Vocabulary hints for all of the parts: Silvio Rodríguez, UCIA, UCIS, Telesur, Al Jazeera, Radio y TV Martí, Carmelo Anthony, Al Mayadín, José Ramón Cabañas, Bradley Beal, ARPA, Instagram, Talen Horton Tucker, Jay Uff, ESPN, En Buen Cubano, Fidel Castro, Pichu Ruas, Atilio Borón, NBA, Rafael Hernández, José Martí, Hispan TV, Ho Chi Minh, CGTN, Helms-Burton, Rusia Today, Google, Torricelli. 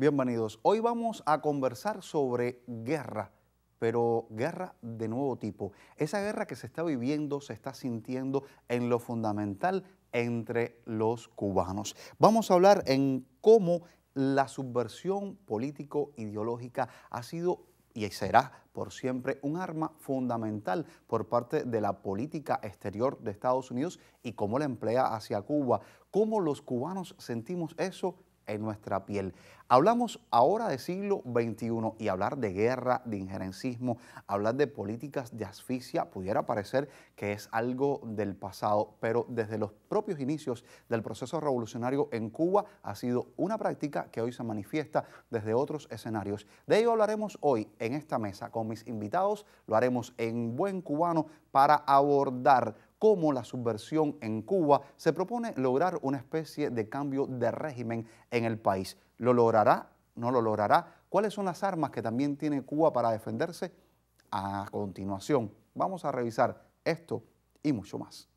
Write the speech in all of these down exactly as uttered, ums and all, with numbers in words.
Bienvenidos. Hoy vamos a conversar sobre guerra, pero guerra de nuevo tipo. Esa guerra que se está viviendo, se está sintiendo en lo fundamental entre los cubanos. Vamos a hablar en cómo la subversión político-ideológica ha sido y será por siempre un arma fundamental por parte de la política exterior de Estados Unidos y cómo la emplea hacia Cuba. ¿Cómo los cubanos sentimos eso en nuestra piel? Hablamos ahora de siglo veintiuno y hablar de guerra, de injerencismo, hablar de políticas de asfixia pudiera parecer que es algo del pasado, pero desde los propios inicios del proceso revolucionario en Cuba ha sido una práctica que hoy se manifiesta desde otros escenarios. De ello hablaremos hoy en esta mesa con mis invitados, lo haremos en Buen Cubano para abordar cómo la subversión en Cuba se propone lograr una especie de cambio de régimen en el país. ¿Lo logrará? ¿No lo logrará? ¿Cuáles son las armas que también tiene Cuba para defenderse? A continuación, vamos a revisar esto y mucho más.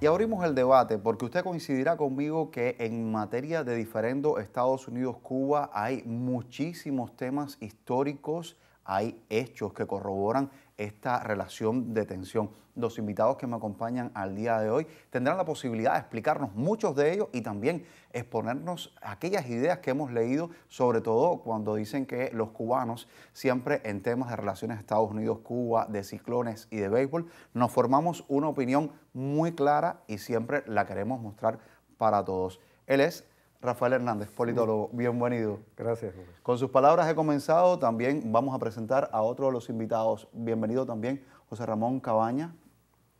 Y abrimos el debate porque usted coincidirá conmigo que en materia de diferendo Estados Unidos-Cuba hay muchísimos temas históricos, hay hechos que corroboran esta relación de tensión. Los invitados que me acompañan al día de hoy tendrán la posibilidad de explicarnos muchos de ellos y también exponernos aquellas ideas que hemos leído, sobre todo cuando dicen que los cubanos siempre en temas de relaciones Estados Unidos-Cuba, de ciclones y de béisbol, nos formamos una opinión muy clara y siempre la queremos mostrar para todos. Él es Rafael Hernández, politólogo, bienvenido. Gracias, Rubén. Con sus palabras he comenzado, también vamos a presentar a otro de los invitados. Bienvenido también José Ramón Cabañas,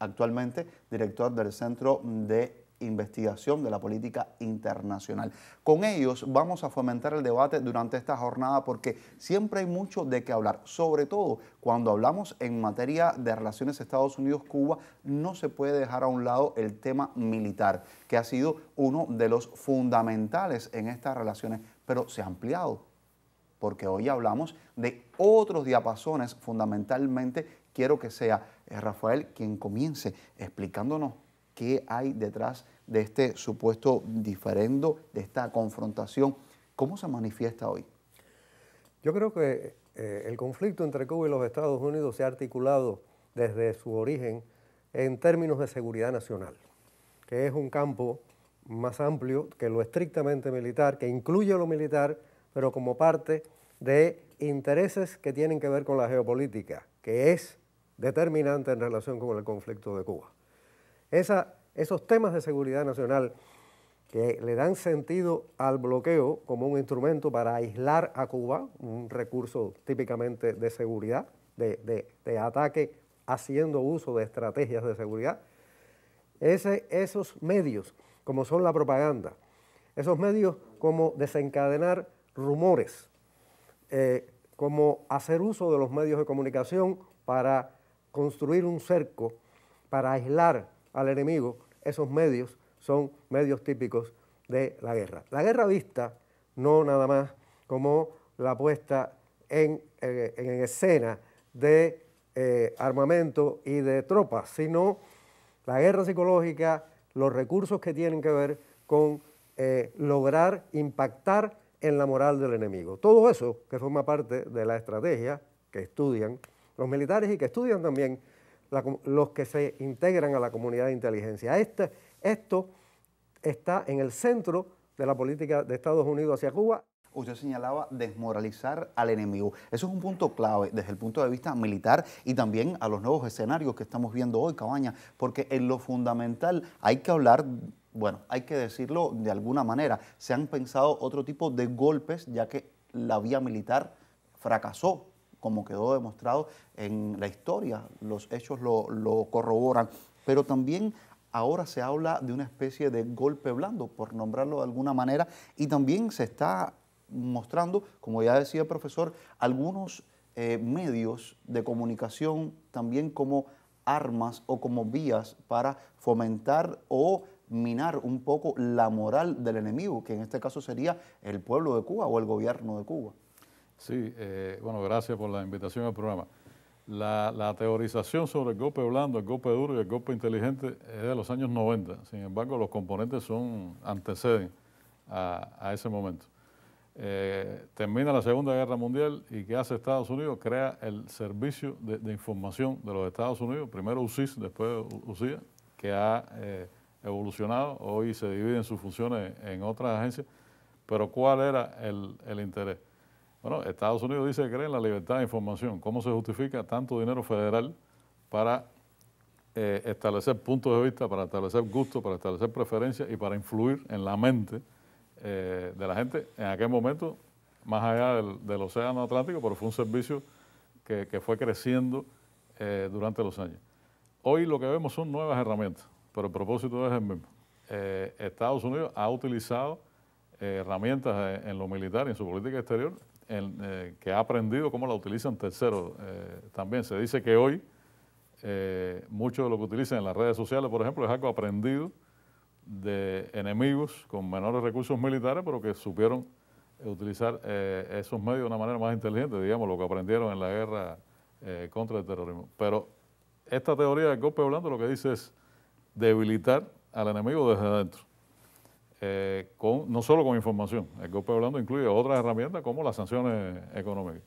actualmente director del Centro de Investigación de la Política Internacional. Con ellos vamos a fomentar el debate durante esta jornada porque siempre hay mucho de qué hablar, sobre todo cuando hablamos en materia de relaciones Estados Unidos-Cuba, no se puede dejar a un lado el tema militar, que ha sido uno de los fundamentales en estas relaciones, pero se ha ampliado, porque hoy hablamos de otros diapasones. Fundamentalmente quiero que sea Rafael quien comience explicándonos qué hay detrás de este supuesto diferendo, de esta confrontación, ¿cómo se manifiesta hoy? Yo creo que Eh, el conflicto entre Cuba y los Estados Unidos se ha articulado desde su origen en términos de seguridad nacional, que es un campo más amplio que lo estrictamente militar, que incluye lo militar, pero como parte de intereses que tienen que ver con la geopolítica, que es determinante en relación con el conflicto de Cuba. Esa, esos temas de seguridad nacional que le dan sentido al bloqueo como un instrumento para aislar a Cuba, un recurso típicamente de seguridad, de, de, de ataque haciendo uso de estrategias de seguridad. Ese, esos medios, como son la propaganda, esos medios como desencadenar rumores, eh, como hacer uso de los medios de comunicación para construir un cerco, para aislar al enemigo, esos medios son medios típicos de la guerra. La guerra vista no nada más como la puesta en, eh, en escena de eh, armamento y de tropas, sino la guerra psicológica, los recursos que tienen que ver con eh, lograr impactar en la moral del enemigo. Todo eso que forma parte de la estrategia que estudian los militares y que estudian también la, los que se integran a la comunidad de inteligencia. Esta, Esto está en el centro de la política de Estados Unidos hacia Cuba. Usted señalaba desmoralizar al enemigo. Eso es un punto clave desde el punto de vista militar y también a los nuevos escenarios que estamos viendo hoy, Cabañas, porque en lo fundamental hay que hablar, bueno, hay que decirlo de alguna manera, se han pensado otro tipo de golpes ya que la vía militar fracasó, como quedó demostrado en la historia, los hechos lo, lo corroboran, pero también ahora se habla de una especie de golpe blando, por nombrarlo de alguna manera, y también se está mostrando, como ya decía el profesor, algunos eh, medios de comunicación también como armas o como vías para fomentar o minar un poco la moral del enemigo, que en este caso sería el pueblo de Cuba o el gobierno de Cuba. Sí, eh, bueno, gracias por la invitación al programa. La, la teorización sobre el golpe blando, el golpe duro y el golpe inteligente es de los años noventa. Sin embargo, los componentes son anteceden a, a ese momento. Eh, termina la Segunda Guerra Mundial y ¿qué hace Estados Unidos? Crea el Servicio de, de Información de los Estados Unidos, primero U C I S, después U C I A, que ha eh, evolucionado, hoy se divide en sus funciones en otras agencias, pero ¿cuál era el, el interés? Bueno, Estados Unidos dice que cree en la libertad de información. ¿Cómo se justifica tanto dinero federal para eh, establecer puntos de vista, para establecer gustos, para establecer preferencias y para influir en la mente eh, de la gente? En aquel momento, más allá del, del Océano Atlántico, pero fue un servicio que, que fue creciendo eh, durante los años. Hoy lo que vemos son nuevas herramientas, pero el propósito es el mismo. Eh, Estados Unidos ha utilizado eh, herramientas en, en lo militar y en su política exterior, En, eh, que ha aprendido cómo la utilizan terceros. Eh, también se dice que hoy eh, mucho de lo que utilizan en las redes sociales, por ejemplo, es algo aprendido de enemigos con menores recursos militares, pero que supieron utilizar eh, esos medios de una manera más inteligente, digamos, lo que aprendieron en la guerra eh, contra el terrorismo. Pero esta teoría del golpe blando lo que dice es debilitar al enemigo desde adentro. Eh, con, no solo con información, el golpe blando incluye otras herramientas como las sanciones económicas.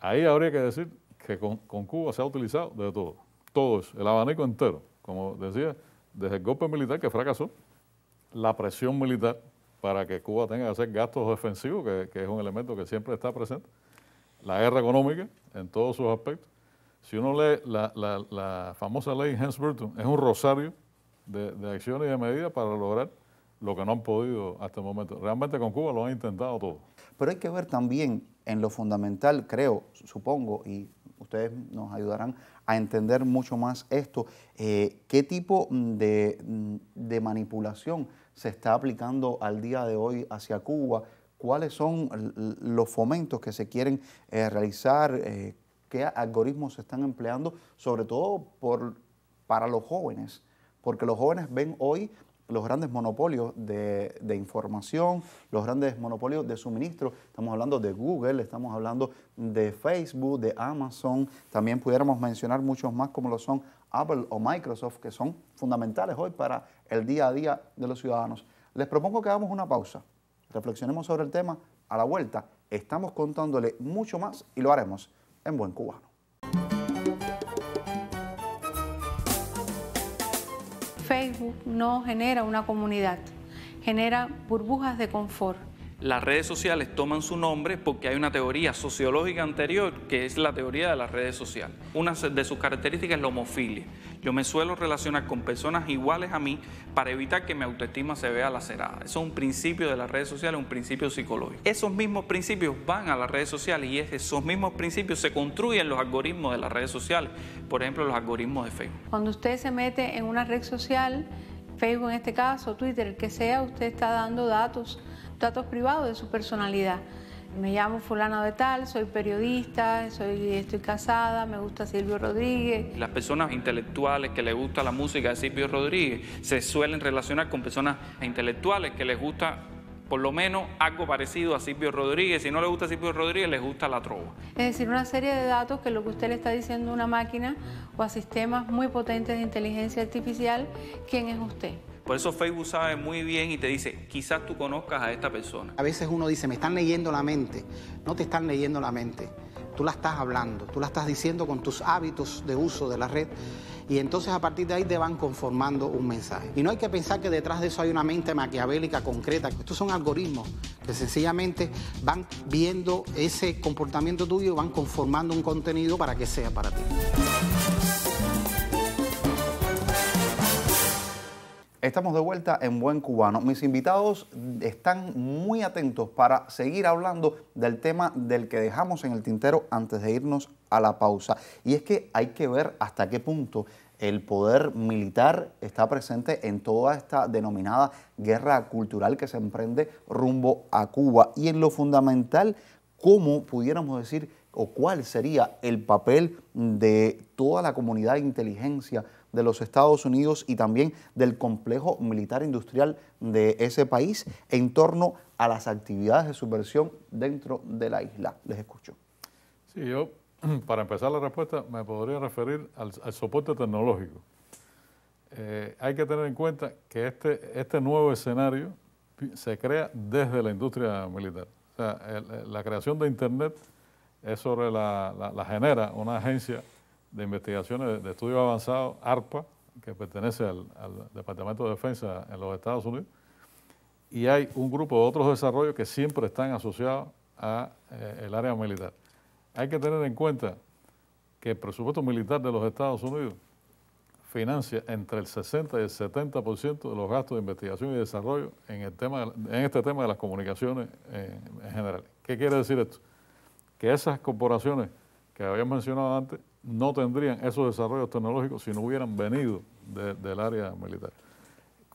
Ahí habría que decir que con, con Cuba se ha utilizado de todo, todo eso, el abanico entero, como decía, desde el golpe militar que fracasó, la presión militar para que Cuba tenga que hacer gastos defensivos, que, que es un elemento que siempre está presente, la guerra económica en todos sus aspectos. Si uno lee la, la, la famosa ley Helms-Burton, es un rosario de, de acciones y de medidas para lograr lo que no han podido hasta el momento. Realmente con Cuba lo han intentado todo. Pero hay que ver también en lo fundamental, creo, supongo, y ustedes nos ayudarán a entender mucho más esto, eh, qué tipo de, de manipulación se está aplicando al día de hoy hacia Cuba, cuáles son los fomentos que se quieren eh, realizar, eh, qué algoritmos se están empleando, sobre todo por, para los jóvenes, porque los jóvenes ven hoy los grandes monopolios de, de información, los grandes monopolios de suministro. Estamos hablando de Google, estamos hablando de Facebook, de Amazon. También pudiéramos mencionar muchos más como lo son Apple o Microsoft, que son fundamentales hoy para el día a día de los ciudadanos. Les propongo que hagamos una pausa, reflexionemos sobre el tema. A la vuelta estamos contándole mucho más y lo haremos en Buen Cubano. Facebook no genera una comunidad, genera burbujas de confort. Las redes sociales toman su nombre porque hay una teoría sociológica anterior que es la teoría de las redes sociales. Una de sus características es la homofilia. Yo me suelo relacionar con personas iguales a mí para evitar que mi autoestima se vea lacerada. Eso es un principio de las redes sociales, un principio psicológico. Esos mismos principios van a las redes sociales y esos mismos principios se construyen los algoritmos de las redes sociales, por ejemplo, los algoritmos de Facebook. Cuando usted se mete en una red social, Facebook en este caso, Twitter, el que sea, usted está dando datos, datos privados de su personalidad. Me llamo fulano de tal, soy periodista, soy, estoy casada, me gusta Silvio Rodríguez. Las personas intelectuales que les gusta la música de Silvio Rodríguez se suelen relacionar con personas intelectuales que les gusta por lo menos algo parecido a Silvio Rodríguez. Si no les gusta Silvio Rodríguez, les gusta la trova. Es decir, una serie de datos que lo que usted le está diciendo a una máquina o a sistemas muy potentes de inteligencia artificial, ¿quién es usted? Por eso Facebook sabe muy bien y te dice, quizás tú conozcas a esta persona. A veces uno dice, me están leyendo la mente. No te están leyendo la mente. Tú la estás hablando, tú la estás diciendo con tus hábitos de uso de la red. Y entonces a partir de ahí te van conformando un mensaje. Y no hay que pensar que detrás de eso hay una mente maquiavélica concreta. Estos son algoritmos que sencillamente van viendo ese comportamiento tuyo, van conformando un contenido para que sea para ti. Estamos de vuelta en Buen Cubano. Mis invitados están muy atentos para seguir hablando del tema del que dejamos en el tintero antes de irnos a la pausa. Y es que hay que ver hasta qué punto el poder militar está presente en toda esta denominada guerra cultural que se emprende rumbo a Cuba. Y en lo fundamental, cómo pudiéramos decir o cuál sería el papel de toda la comunidad de inteligencia de los Estados Unidos y también del complejo militar industrial de ese país en torno a las actividades de subversión dentro de la isla. Les escucho. Sí, yo para empezar la respuesta me podría referir al, al soporte tecnológico. Eh, hay que tener en cuenta que este, este nuevo escenario se crea desde la industria militar. O sea, el, la creación de Internet es sobre la, la, la genera una agencia de investigaciones de estudios avanzados, ARPA, que pertenece al, al Departamento de Defensa en los Estados Unidos, y hay un grupo de otros desarrollos que siempre están asociados al eh, área militar. Hay que tener en cuenta que el presupuesto militar de los Estados Unidos financia entre el sesenta y el setenta por ciento de los gastos de investigación y desarrollo en, el tema, en este tema de las comunicaciones eh, en general. ¿Qué quiere decir esto? Que esas corporaciones que habíamos mencionado antes no tendrían esos desarrollos tecnológicos si no hubieran venido de, del área militar.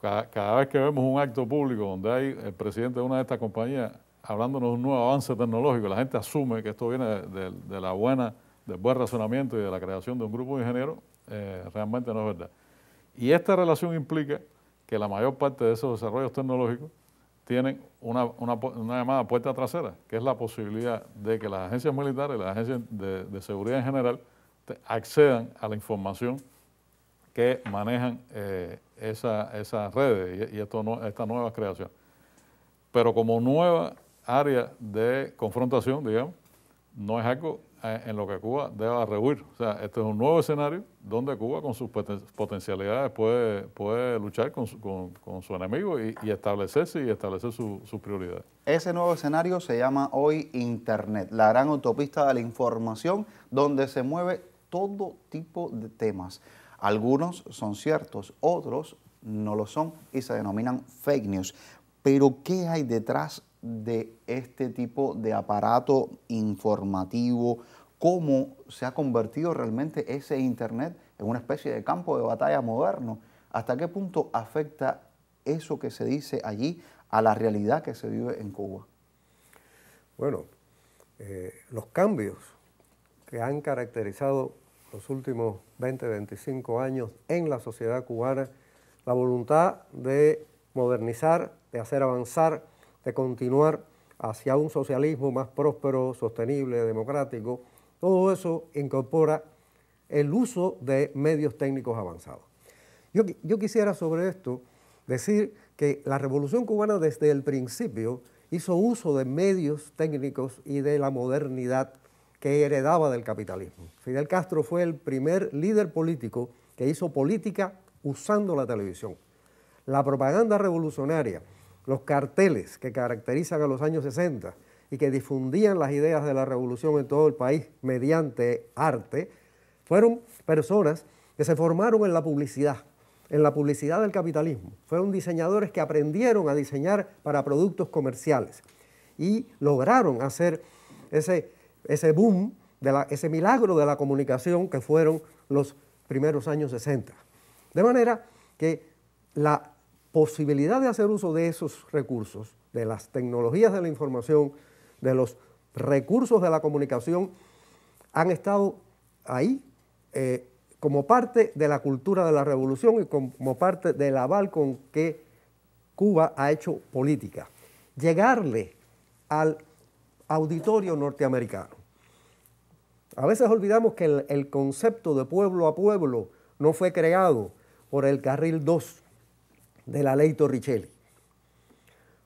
Cada, cada vez que vemos un acto público donde hay el presidente de una de estas compañías hablándonos de un nuevo avance tecnológico, la gente asume que esto viene de, de, de la buena, del buen razonamiento y de la creación de un grupo de ingenieros. Eh, realmente no es verdad. Y esta relación implica que la mayor parte de esos desarrollos tecnológicos tienen una, una, una llamada puerta trasera, que es la posibilidad de que las agencias militares y las agencias de, de seguridad en general te, accedan a la información que manejan eh, esa, esas redes y, y esto no, esta nueva creación. Pero como nueva área de confrontación, digamos, no es algo en lo que Cuba deba rehuir. O sea, este es un nuevo escenario donde Cuba con sus poten potencialidades puede, puede luchar con su, con, con su enemigo y, y establecerse y establecer su, sus prioridades. Ese nuevo escenario se llama hoy Internet, la gran autopista de la información donde se mueve todo tipo de temas. Algunos son ciertos, otros no lo son y se denominan fake news. Pero ¿qué hay detrás de este tipo de aparato informativo? ¿Cómo se ha convertido realmente ese Internet en una especie de campo de batalla moderno? ¿Hasta qué punto afecta eso que se dice allí a la realidad que se vive en Cuba? Bueno, eh, los cambios que han caracterizado los últimos veinte, veinticinco años en la sociedad cubana, la voluntad de modernizar, de hacer avanzar, de continuar hacia un socialismo más próspero, sostenible, democrático, todo eso incorpora el uso de medios técnicos avanzados. Yo, yo quisiera sobre esto decir que la Revolución Cubana desde el principio hizo uso de medios técnicos y de la modernidad que heredaba del capitalismo. Fidel Castro fue el primer líder político que hizo política usando la televisión. La propaganda revolucionaria, los carteles que caracterizan a los años sesenta y que difundían las ideas de la revolución en todo el país mediante arte, fueron personas que se formaron en la publicidad, en la publicidad del capitalismo. Fueron diseñadores que aprendieron a diseñar para productos comerciales y lograron hacer ese, ese boom, de la, ese milagro de la comunicación que fueron los primeros años sesenta. De manera que la posibilidad de hacer uso de esos recursos, de las tecnologías de la información, de los recursos de la comunicación, han estado ahí eh, como parte de la cultura de la revolución y como parte del aval con que Cuba ha hecho política. Llegarle al auditorio norteamericano. A veces olvidamos que el, el concepto de pueblo a pueblo no fue creado por el carril dos, de la ley Torricelli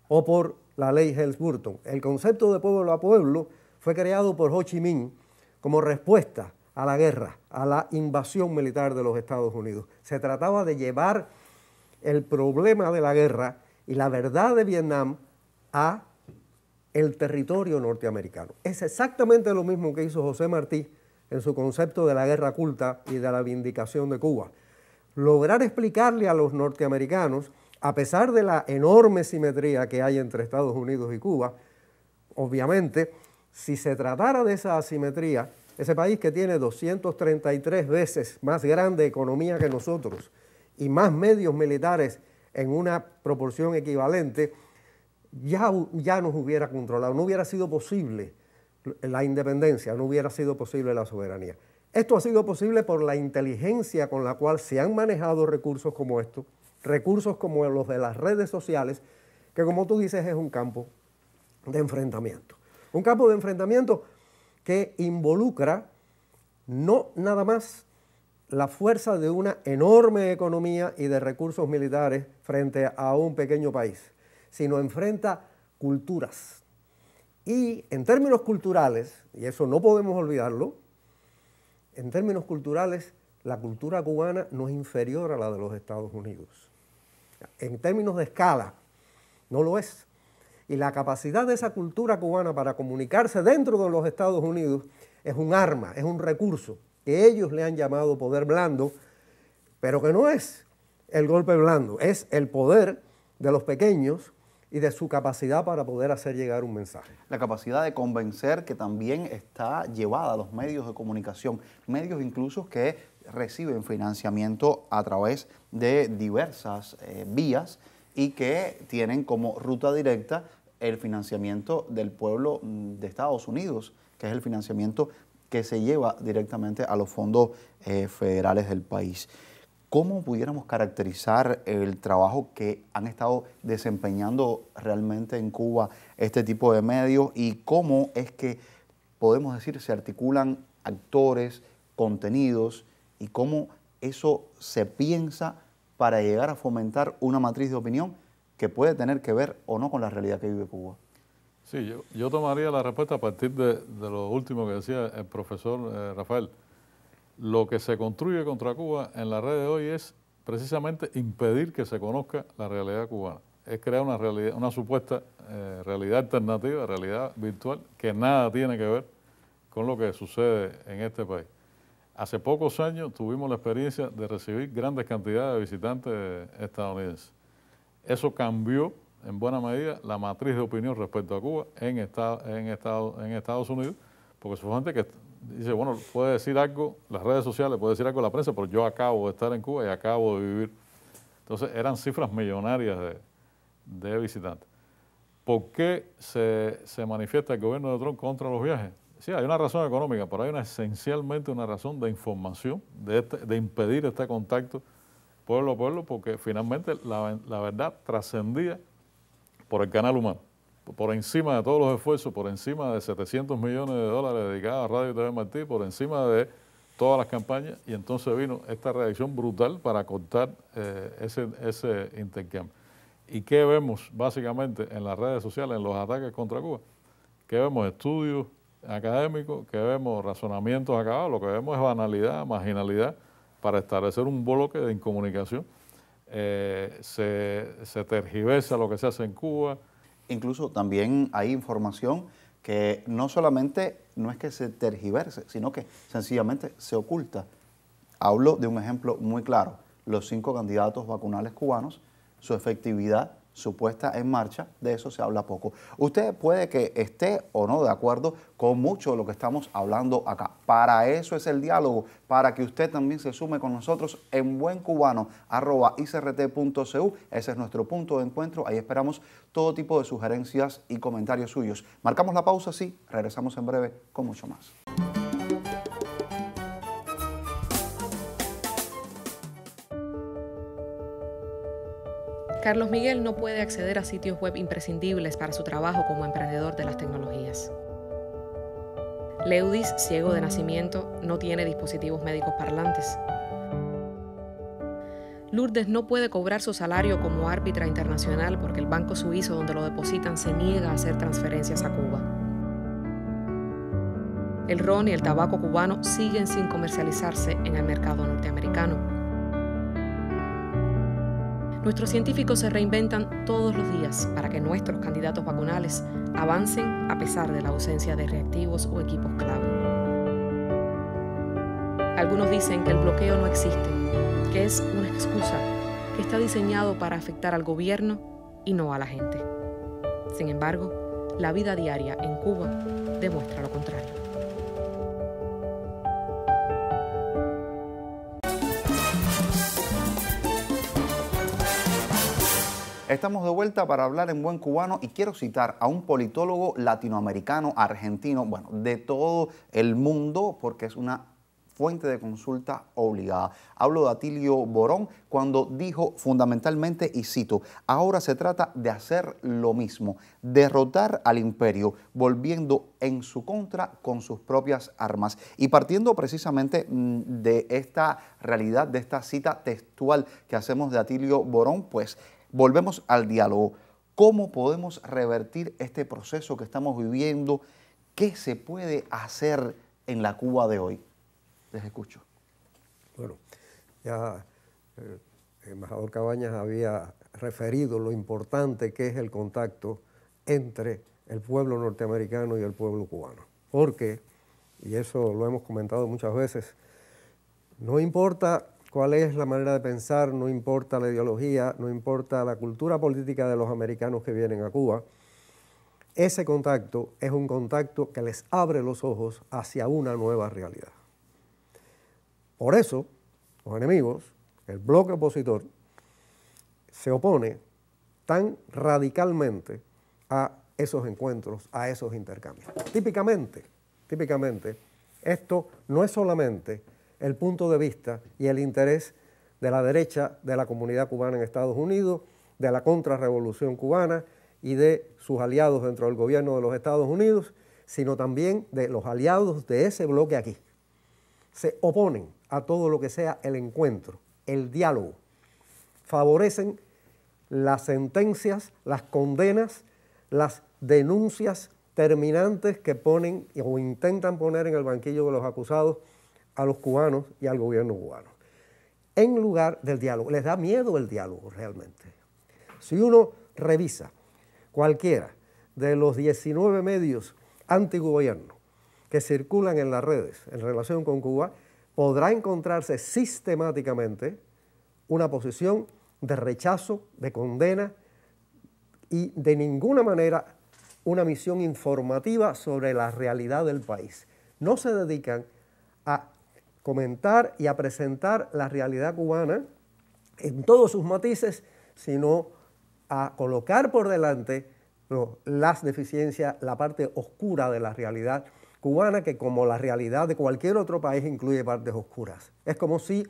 o por la ley Helms-Burton. El concepto de pueblo a pueblo fue creado por Ho Chi Minh como respuesta a la guerra, a la invasión militar de los Estados Unidos. Se trataba de llevar el problema de la guerra y la verdad de Vietnam a el territorio norteamericano. Es exactamente lo mismo que hizo José Martí en su concepto de la guerra culta y de la vindicación de Cuba. Lograr explicarle a los norteamericanos, a pesar de la enorme simetría que hay entre Estados Unidos y Cuba, obviamente, si se tratara de esa asimetría, ese país que tiene doscientas treinta y tres veces más grande economía que nosotros y más medios militares en una proporción equivalente, ya, ya nos hubiera controlado, no hubiera sido posible la independencia, no hubiera sido posible la soberanía. Esto ha sido posible por la inteligencia con la cual se han manejado recursos como estos, recursos como los de las redes sociales, que como tú dices es un campo de enfrentamiento. Un campo de enfrentamiento que involucra no nada más la fuerza de una enorme economía y de recursos militares frente a un pequeño país, sino enfrenta culturas. Y en términos culturales, y eso no podemos olvidarlo, en términos culturales, la cultura cubana no es inferior a la de los Estados Unidos. En términos de escala, no lo es. Y la capacidad de esa cultura cubana para comunicarse dentro de los Estados Unidos es un arma, es un recurso que ellos le han llamado poder blando, pero que no es el golpe blando, es el poder de los pequeños y de su capacidad para poder hacer llegar un mensaje. La capacidad de convencer que también está llevada a los medios de comunicación, medios incluso que reciben financiamiento a través de diversas eh, vías y que tienen como ruta directa el financiamiento del pueblo de Estados Unidos, que es el financiamiento que se lleva directamente a los fondos eh, federales del país. ¿Cómo pudiéramos caracterizar el trabajo que han estado desempeñando realmente en Cuba este tipo de medios y cómo es que, podemos decir, se articulan actores, contenidos y cómo eso se piensa para llegar a fomentar una matriz de opinión que puede tener que ver o no con la realidad que vive Cuba? Sí, yo, yo tomaría la respuesta a partir de, de lo último que decía el profesor eh, Rafael. Lo que se construye contra Cuba en la red de hoy es precisamente impedir que se conozca la realidad cubana. Es crear una, realidad, una supuesta eh, realidad alternativa, realidad virtual, que nada tiene que ver con lo que sucede en este país. Hace pocos años tuvimos la experiencia de recibir grandes cantidades de visitantes estadounidenses. Eso cambió en buena medida la matriz de opinión respecto a Cuba en, esta, en, Estados, en Estados Unidos, porque su gente que dice, bueno, puede decir algo las redes sociales, puede decir algo la prensa, pero yo acabo de estar en Cuba y acabo de vivir. Entonces eran cifras millonarias de, de visitantes. ¿Por qué se, se manifiesta el gobierno de Trump contra los viajes? Sí, hay una razón económica, pero hay una, esencialmente una razón de información, de, este, de impedir este contacto pueblo a pueblo, porque finalmente la, la verdad trascendía por el canal humano. Por encima de todos los esfuerzos, por encima de setecientos millones de dólares dedicados a Radio y T V Martí, por encima de todas las campañas, y entonces vino esta reacción brutal para cortar eh, ese, ese intercambio. ¿Y qué vemos básicamente en las redes sociales, en los ataques contra Cuba? ¿Qué vemos? Estudios académicos, ¿qué vemos? Razonamientos acabados. Lo que vemos es banalidad, marginalidad, para establecer un bloque de incomunicación. Eh, se, se tergiversa lo que se hace en Cuba. Incluso también hay información que no solamente no es que se tergiverse, sino que sencillamente se oculta. Hablo de un ejemplo muy claro, los cinco candidatos vacunales cubanos, su efectividad, su puesta en marcha, de eso se habla poco. Usted puede que esté o no de acuerdo con mucho de lo que estamos hablando acá. Para eso es el diálogo, para que usted también se sume con nosotros en Buen Cubano, arroba i c r t punto c u. Ese es nuestro punto de encuentro. Ahí esperamos todo tipo de sugerencias y comentarios suyos. Marcamos la pausa, sí, regresamos en breve con mucho más. Carlos Miguel no puede acceder a sitios web imprescindibles para su trabajo como emprendedor de las tecnologías. Leudis, ciego de nacimiento, no tiene dispositivos médicos parlantes. Lourdes no puede cobrar su salario como árbitra internacional porque el banco suizo donde lo depositan se niega a hacer transferencias a Cuba. El ron y el tabaco cubano siguen sin comercializarse en el mercado norteamericano. Nuestros científicos se reinventan todos los días para que nuestros candidatos vacunales avancen a pesar de la ausencia de reactivos o equipos clave. Algunos dicen que el bloqueo no existe, que es una excusa, que está diseñado para afectar al gobierno y no a la gente. Sin embargo, la vida diaria en Cuba demuestra lo contrario. Estamos de vuelta para hablar en Buen Cubano y quiero citar a un politólogo latinoamericano, argentino, bueno, de todo el mundo, porque es una fuente de consulta obligada. Hablo de Atilio Borón cuando dijo fundamentalmente, y cito, ahora se trata de hacer lo mismo, derrotar al imperio, volviendo en su contra con sus propias armas. Y partiendo precisamente de esta realidad, de esta cita textual que hacemos de Atilio Borón, pues volvemos al diálogo. ¿Cómo podemos revertir este proceso que estamos viviendo? ¿Qué se puede hacer en la Cuba de hoy? Les escucho. Bueno, ya eh, el embajador Cabañas había referido lo importante que es el contacto entre el pueblo norteamericano y el pueblo cubano. Porque, y eso lo hemos comentado muchas veces, no importa cuál es la manera de pensar, no importa la ideología, no importa la cultura política de los americanos que vienen a Cuba, ese contacto es un contacto que les abre los ojos hacia una nueva realidad. Por eso, los enemigos, el bloque opositor, se opone tan radicalmente a esos encuentros, a esos intercambios. Típicamente, típicamente, esto no es solamente el punto de vista y el interés de la derecha de la comunidad cubana en Estados Unidos, de la contrarrevolución cubana, y de sus aliados dentro del gobierno de los Estados Unidos, sino también de los aliados de ese bloque aquí. Se oponen a todo lo que sea el encuentro, el diálogo. Favorecen las sentencias, las condenas, las denuncias terminantes que ponen o intentan poner en el banquillo de los acusados a los cubanos y al gobierno cubano. En lugar del diálogo, les da miedo el diálogo realmente. Si uno revisa cualquiera de los diecinueve medios antigobierno que circulan en las redes en relación con Cuba, podrá encontrarse sistemáticamente una posición de rechazo, de condena y de ninguna manera una misión informativa sobre la realidad del país. No se dedican a comentar y a presentar la realidad cubana en todos sus matices, sino a colocar por delante no, las deficiencias, la parte oscura de la realidad cubana, que como la realidad de cualquier otro país incluye partes oscuras. Es como si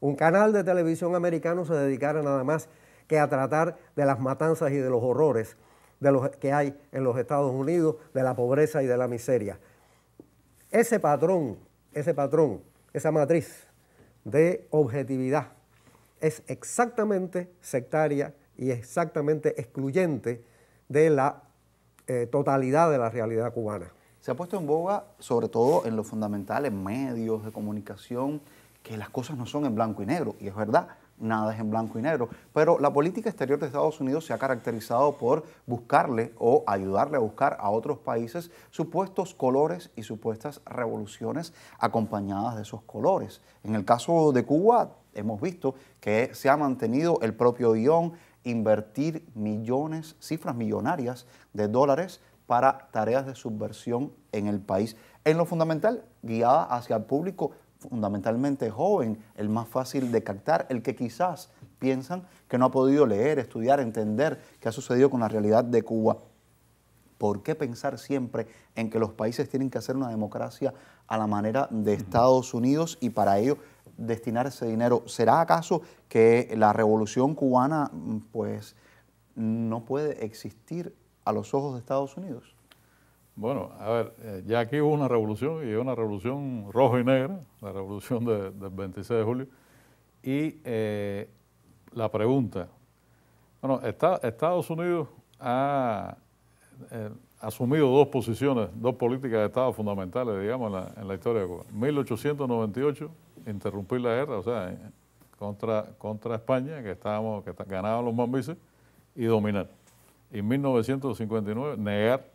un canal de televisión americano se dedicara nada más que a tratar de las matanzas y de los horrores de los que hay en los Estados Unidos, de la pobreza y de la miseria. Ese patrón, ese patrón, esa matriz de objetividad es exactamente sectaria y exactamente excluyente de la eh, totalidad de la realidad cubana. Se ha puesto en boga, sobre todo en lo fundamental, en medios de comunicación, que las cosas no son en blanco y negro, y es verdad, nada es en blanco y negro, pero la política exterior de Estados Unidos se ha caracterizado por buscarle o ayudarle a buscar a otros países supuestos colores y supuestas revoluciones acompañadas de esos colores. En el caso de Cuba hemos visto que se ha mantenido el propio guión, invertir millones, cifras millonarias de dólares para tareas de subversión en el país. En lo fundamental, guiada hacia el público fundamentalmente joven, el más fácil de captar, el que quizás piensan que no ha podido leer, estudiar, entender qué ha sucedido con la realidad de Cuba. ¿Por qué pensar siempre en que los países tienen que hacer una democracia a la manera de Estados Unidos y para ello destinar ese dinero? ¿Será acaso que la revolución cubana pues no puede existir a los ojos de Estados Unidos? Bueno, a ver, ya aquí hubo una revolución, y una revolución roja y negra, la revolución de, del veintiséis de julio, y eh, la pregunta, bueno, está, Estados Unidos ha eh, asumido dos posiciones, dos políticas de Estado fundamentales, digamos, en la, en la historia de Cuba. mil ochocientos noventa y ocho, interrumpir la guerra, o sea, contra, contra España, que estábamos, que ganaban los mambises, y dominar. Y en mil novecientos cincuenta y nueve, negar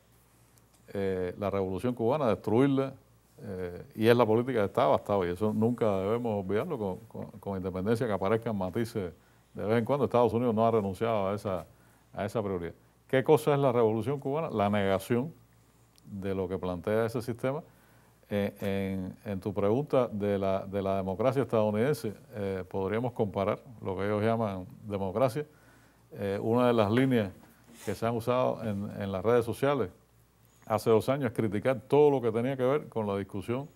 eh, la revolución cubana, destruirla, eh, y es la política de Estado hasta hoy. Eso nunca debemos olvidarlo, con, con, con independencia que aparezcan matices de vez en cuando. Estados Unidos no ha renunciado a esa, a esa prioridad. ¿Qué cosa es la revolución cubana? La negación de lo que plantea ese sistema. En, en tu pregunta de la, de la democracia estadounidense, eh, podríamos comparar lo que ellos llaman democracia. Eh, una de las líneas que se han usado en, en las redes sociales hace dos años es criticar todo lo que tenía que ver con la discusión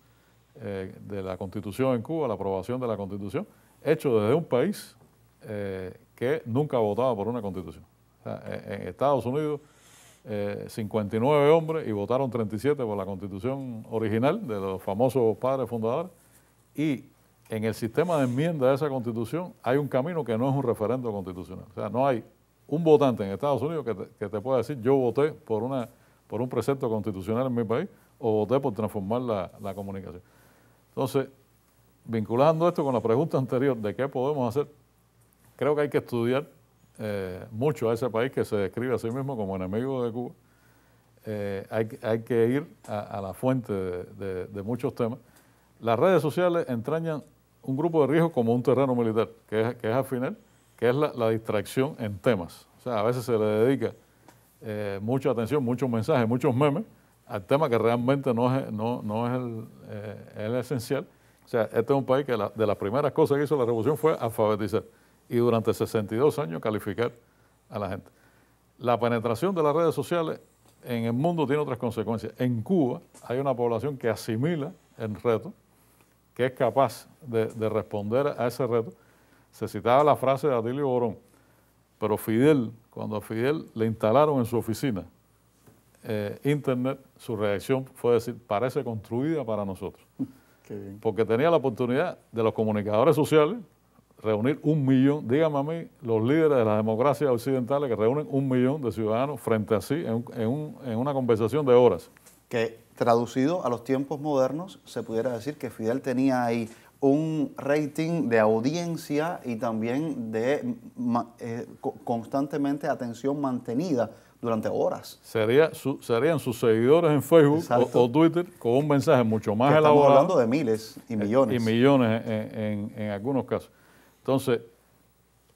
eh, de la Constitución en Cuba, la aprobación de la Constitución, hecho desde un país eh, que nunca votaba por una Constitución. O sea, en, en Estados Unidos, eh, cincuenta y nueve hombres y votaron treinta y siete por la Constitución original de los famosos padres fundadores, y en el sistema de enmienda de esa Constitución hay un camino que no es un referendo constitucional. O sea, no hay un votante en Estados Unidos que te, que te pueda decir yo voté por una por un precepto constitucional en mi país, o voté por transformar la, la comunicación. Entonces, vinculando esto con la pregunta anterior de qué podemos hacer, creo que hay que estudiar eh, mucho a ese país que se describe a sí mismo como enemigo de Cuba. Eh, hay, hay que ir a, a la fuente de, de, de muchos temas. Las redes sociales entrañan un grupo de riesgo como un terreno militar, que es, que es al final, que es la, la distracción en temas. O sea, a veces se le dedica eh, mucha atención, muchos mensajes, muchos memes, al tema que realmente no es, no, no es el, eh, el esencial. O sea, este es un país que la, de las primeras cosas que hizo la revolución fue alfabetizar y durante sesenta y dos años calificar a la gente. La penetración de las redes sociales en el mundo tiene otras consecuencias. En Cuba hay una población que asimila el reto, que es capaz de, de responder a ese reto. Se citaba la frase de Atilio Borón, pero Fidel, cuando a Fidel le instalaron en su oficina eh, internet, su reacción fue decir, parece construida para nosotros. Qué bien. Porque tenía la oportunidad de los comunicadores sociales reunir un millón, dígame a mí, los líderes de las democracias occidentales que reúnen un millón de ciudadanos frente a sí en, en, un, en una conversación de horas. Que traducido a los tiempos modernos, se pudiera decir que Fidel tenía ahí un rating de audiencia y también de eh, constantemente atención mantenida durante horas. Sería su, serían sus seguidores en Facebook o, o Twitter con un mensaje mucho más elaborado. Estamos hablando de miles y millones. Y millones en, en, en algunos casos. Entonces,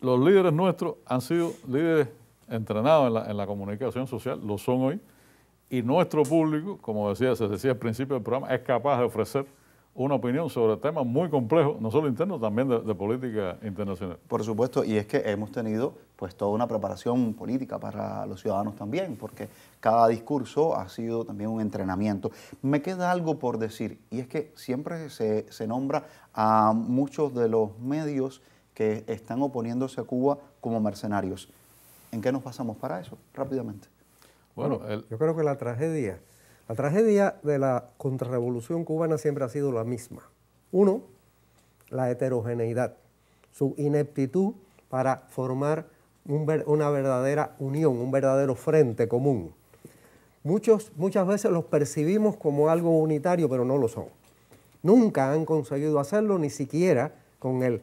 los líderes nuestros han sido líderes entrenados en la, en la comunicación social, lo son hoy, y nuestro público, como decía, se decía al principio del programa, es capaz de ofrecer una opinión sobre temas muy complejos, no solo internos, también de, de política internacional. Por supuesto, y es que hemos tenido pues toda una preparación política para los ciudadanos también, porque cada discurso ha sido también un entrenamiento. Me queda algo por decir, y es que siempre se, se nombra a muchos de los medios que están oponiéndose a Cuba como mercenarios. ¿En qué nos pasamos para eso? Rápidamente. Bueno, bueno el... yo creo que la tragedia, la tragedia de la contrarrevolución cubana siempre ha sido la misma. Uno, la heterogeneidad, su ineptitud para formar un ver, una verdadera unión, un verdadero frente común. Muchos, muchas veces los percibimos como algo unitario, pero no lo son. Nunca han conseguido hacerlo, ni siquiera con el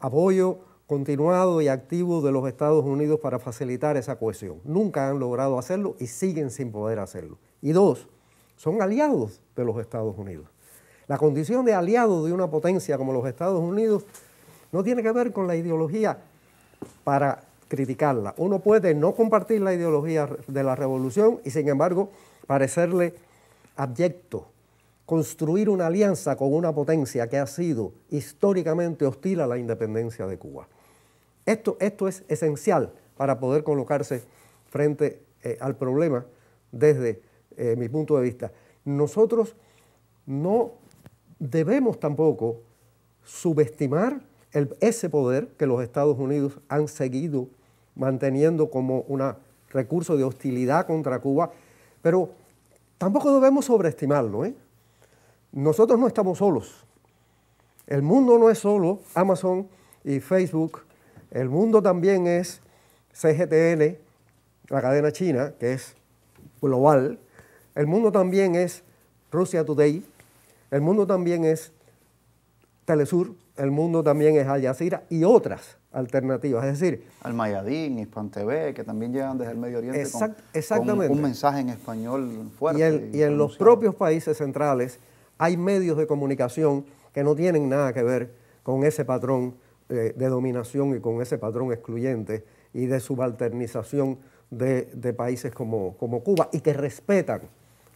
apoyo continuado y activo de los Estados Unidos para facilitar esa cohesión. Nunca han logrado hacerlo y siguen sin poder hacerlo. Y dos, son aliados de los Estados Unidos. La condición de aliado de una potencia como los Estados Unidos no tiene que ver con la ideología para criticarla. Uno puede no compartir la ideología de la revolución y sin embargo parecerle abyecto. Construir una alianza con una potencia que ha sido históricamente hostil a la independencia de Cuba. Esto, esto es esencial para poder colocarse frente eh, al problema desde eh, mi punto de vista. Nosotros no debemos tampoco subestimar el, ese poder que los Estados Unidos han seguido manteniendo como un recurso de hostilidad contra Cuba, pero tampoco debemos sobreestimarlo, ¿eh? Nosotros no estamos solos, el mundo no es solo Amazon y Facebook, el mundo también es C G T N, la cadena china, que es global, el mundo también es Rusia Today, el mundo también es Telesur, el mundo también es Al Jazeera y otras alternativas, es decir... Al Mayadín, Hispan T V, que también llegan desde el Medio Oriente exact, con, exactamente. con un mensaje en español fuerte. Y, el, y, y en los propios países centrales hay medios de comunicación que no tienen nada que ver con ese patrón eh, de dominación y con ese patrón excluyente y de subalternización de, de países como, como Cuba y que respetan,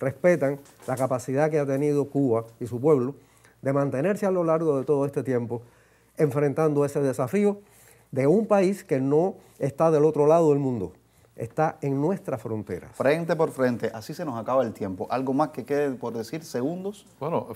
respetan la capacidad que ha tenido Cuba y su pueblo de mantenerse a lo largo de todo este tiempo enfrentando ese desafío de un país que no está del otro lado del mundo, está en nuestras fronteras. Frente por frente, así se nos acaba el tiempo. ¿Algo más que quede por decir? ¿Segundos? Bueno,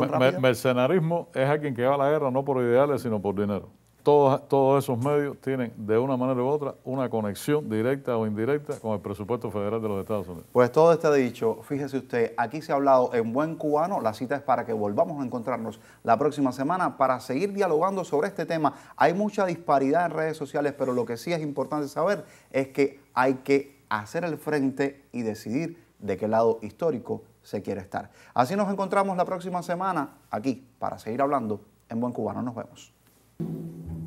me, me, mercenarismo es alguien que va a la guerra no por ideales, sino por dinero. Todos, todos esos medios tienen, de una manera u otra, una conexión directa o indirecta con el presupuesto federal de los Estados Unidos. Pues todo está dicho. Fíjese usted, aquí se ha hablado en Buen Cubano. La cita es para que volvamos a encontrarnos la próxima semana para seguir dialogando sobre este tema. Hay mucha disparidad en redes sociales, pero lo que sí es importante saber es que hay que hacer el frente y decidir de qué lado histórico se quiere estar. Así nos encontramos la próxima semana aquí para seguir hablando en Buen Cubano. Nos vemos.